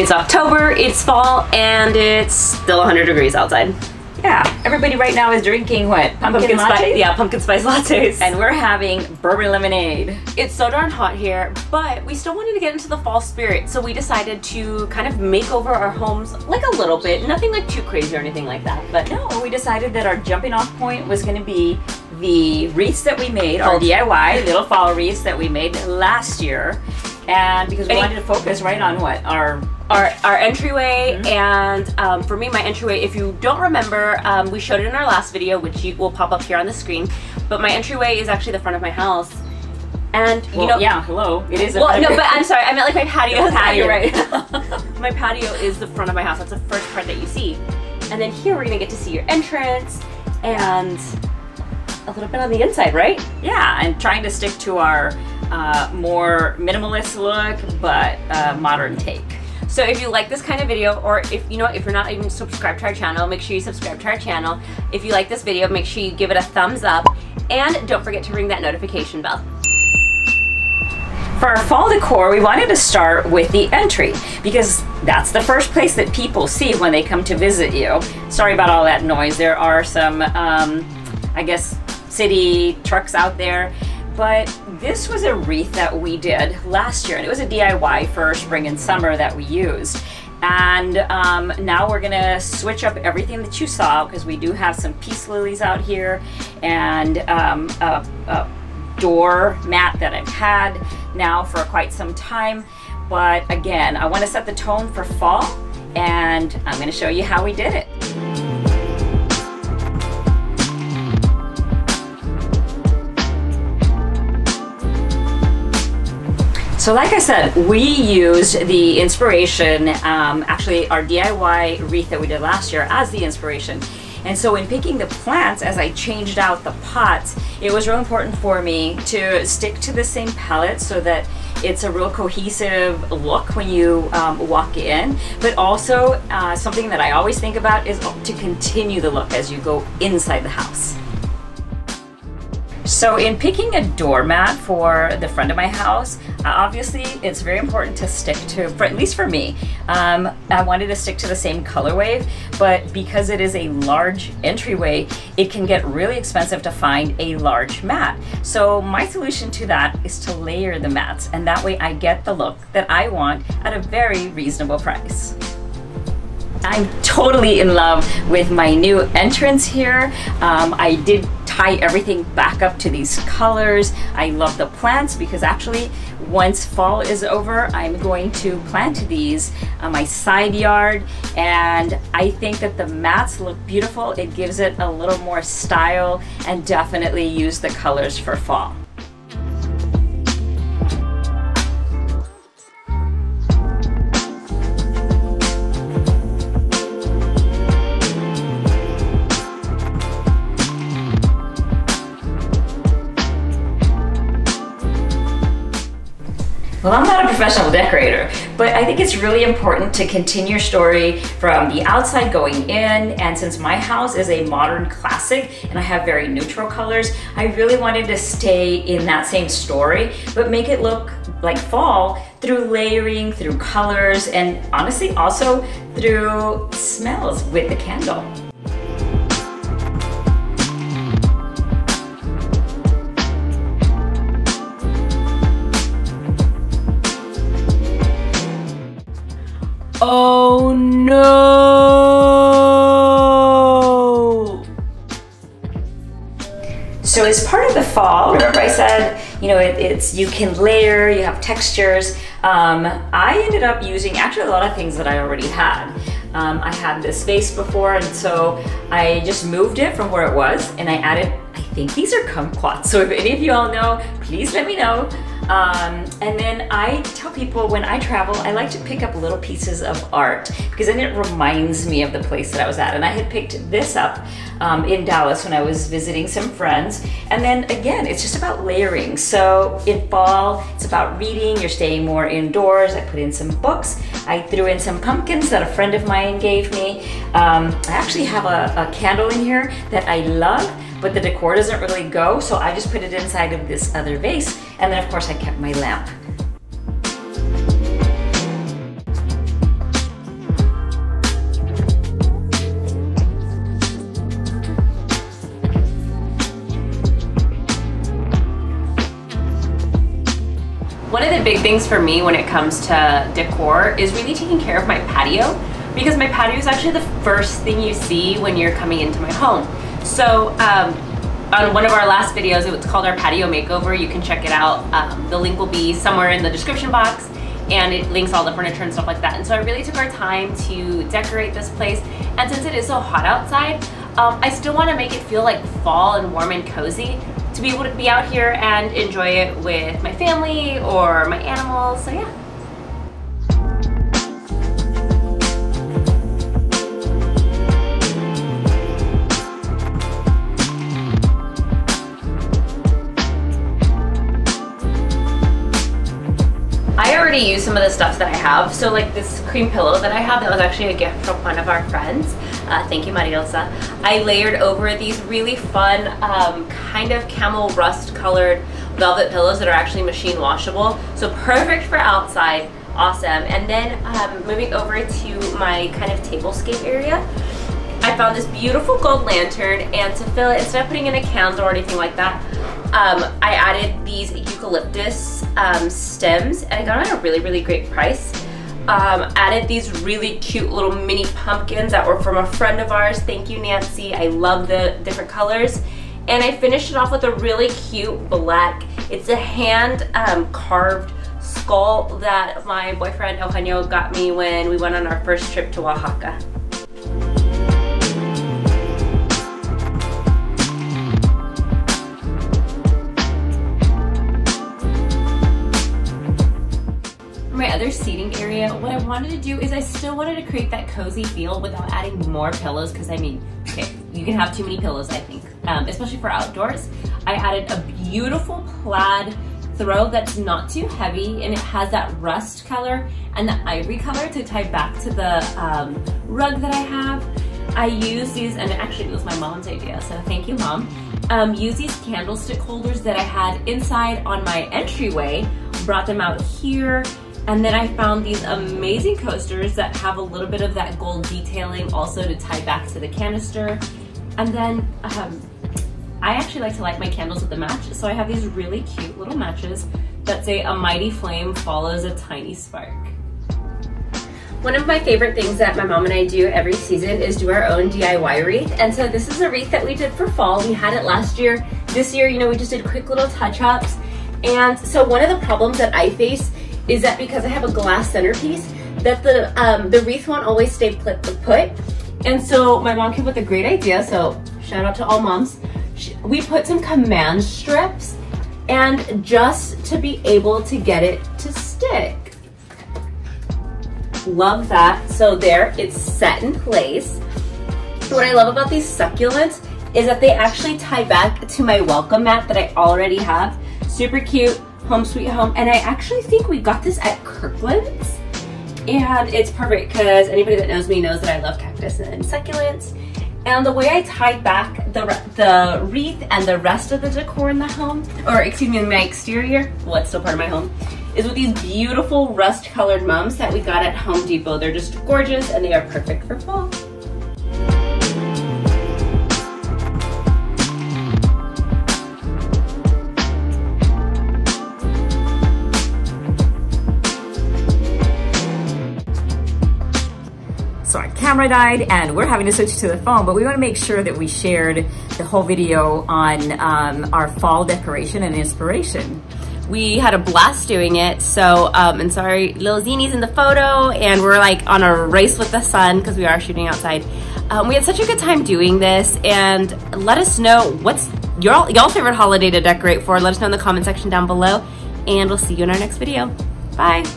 It's October, it's fall, and it's still 100 degrees outside. Yeah, everybody right now is drinking what? Pumpkin spice? Yeah, pumpkin spice lattes. And we're having bourbon lemonade. It's so darn hot here, but we still wanted to get into the fall spirit, so we decided to kind of make over our homes like a little bit, nothing like too crazy or anything like that, but no, we decided that our jumping off point was going to be the wreaths that we made, our DIY little fall wreaths that we made last year, and because we wanted to focus right on what? Our entryway, mm-hmm. and for me, my entryway, if you don't remember, we showed it in our last video, which will pop up here on the screen, but my entryway is actually the front of my house. And, well, you know... yeah, hello. It is a... well, no, but I'm sorry. I meant like my patio. Patio. Right. My patio is the front of my house. That's the first part that you see. And then here, we're going to get to see your entrance and a little bit on the inside, right? Yeah, and trying to stick to our more minimalist look, but modern take. So if you like this kind of video, or if you know, if you're not even subscribed to our channel, make sure you subscribe to our channel. If you like this video, make sure you give it a thumbs up, and don't forget to ring that notification bell. For our fall decor, we wanted to start with the entry, because that's the first place that people see when they come to visit you. Sorry about all that noise. There are some, I guess, city trucks out there. But this was a wreath that we did last year, and it was a DIY for spring and summer that we used. And now we're gonna switch up everything that you saw, because we do have some peace lilies out here and a door mat that I've had now for quite some time. But again, I want to set the tone for fall, and I'm gonna show you how we did it. So like I said, we used the inspiration, actually our DIY wreath that we did last year as the inspiration. And so in picking the plants, as I changed out the pots, it was real important for me to stick to the same palette so that it's a real cohesive look when you walk in. But also something that I always think about is to continue the look as you go inside the house. So in picking a doormat for the front of my house, obviously it's very important to stick to, at least for me, I wanted to stick to the same color wave, but because it is a large entryway, it can get really expensive to find a large mat. So my solution to that is to layer the mats, and that way I get the look that I want at a very reasonable price. I'm totally in love with my new entrance here. I did tie everything back up to these colors. I love the plants, because actually once fall is over, I'm going to plant these on my side yard, and I think that the mats look beautiful. It gives it a little more style, and definitely use the colors for fall. Well, I'm not a professional decorator, but I think it's really important to continue your story from the outside going in, and since my house is a modern classic and I have very neutral colors, I really wanted to stay in that same story, but make it look like fall through layering, through colors, and honestly also through smells with the candle. Oh no! So as part of the fall, remember I said, you know, it's you can layer, you have textures. I ended up using actually a lot of things that I already had. I had this vase before, and so I just moved it from where it was, and I added, I think these are kumquats, so if any of you all know, please let me know. And then I tell people when I travel, I like to pick up little pieces of art, because then it reminds me of the place that I was at. And I had picked this up in Dallas when I was visiting some friends. And then again, it's just about layering. So in fall, it's about reading, you're staying more indoors. I put in some books. I threw in some pumpkins that a friend of mine gave me. I actually have a candle in here that I love, but the decor doesn't really go, so I just put it inside of this other vase, and then of course I kept my lamp. things for me when it comes to decor is really taking care of my patio, because my patio is actually the first thing you see when you're coming into my home. So on one of our last videos, it was called our patio makeover. You can check it out. The link will be somewhere in the description box, and it links all the furniture and stuff like that. And so I really took our time to decorate this place. And since it is so hot outside, I still want to make it feel like fall and warm and cozy, to be able to be out here and enjoy it with my family or my animals. So yeah. I already used some of the stuff that I have. So like this cream pillow that I have, that was actually a gift from one of our friends. Thank you, Marielsa. I layered over these really fun kind of camel rust colored velvet pillows that are actually machine washable. So perfect for outside, awesome. And then moving over to my kind of tablescape area, I found this beautiful gold lantern, and to fill it, instead of putting in a candle or anything like that, I added these eucalyptus stems, and I got them at a really great price. Added these really cute little mini pumpkins that were from a friend of ours. Thank you, Nancy. I love the different colors. And I finished it off with a really cute black. It's a hand carved skull that my boyfriend Eugenio got me when we went on our first trip to Oaxaca. My other seating area, what I wanted to do is I still wanted to create that cozy feel without adding more pillows, because I mean, okay, you can have too many pillows, I think, especially for outdoors. I added a beautiful plaid throw that's not too heavy, and it has that rust color and the ivory color to tie back to the rug that I have. I use these, and actually it was my mom's idea, so thank you, Mom. Use these candlestick holders that I had inside on my entryway, brought them out here. And then I found these amazing coasters that have a little bit of that gold detailing also to tie back to the canister. And then I actually like to light my candles with a match. So I have these really cute little matches that say "A mighty flame follows a tiny spark." One of my favorite things that my mom and I do every season is do our own DIY wreath. And so this is a wreath that we did for fall. We had it last year. This year, you know, we just did quick little touch-ups. And so one of the problems that I face is that because I have a glass centerpiece, that the wreath won't always stay put. And so my mom came with a great idea, so shout out to all moms. We put some command strips, and just to be able to get it to stick. Love that. So there, it's set in place. What I love about these succulents is that they actually tie back to my welcome mat that I already have. Super cute. Home sweet home. And I actually think we got this at Kirkland's, and it's perfect because anybody that knows me knows that I love cactus and succulents. And the way I tied back the wreath and the rest of the decor in the home, or excuse me, in my exterior, well, it's still part of my home, is with these beautiful rust colored mums that we got at Home Depot. They're just gorgeous, and they are perfect for fall. Camera died and we're having to switch to the phone, but we want to make sure that we shared the whole video on our fall decoration and inspiration. We had a blast doing it, so and sorry, Lil Zini's in the photo, and we're like on a race with the sun because we are shooting outside. We had such a good time doing this, and let us know what's y'all's favorite holiday to decorate for. Let us know in the comment section down below, and we'll see you in our next video. Bye.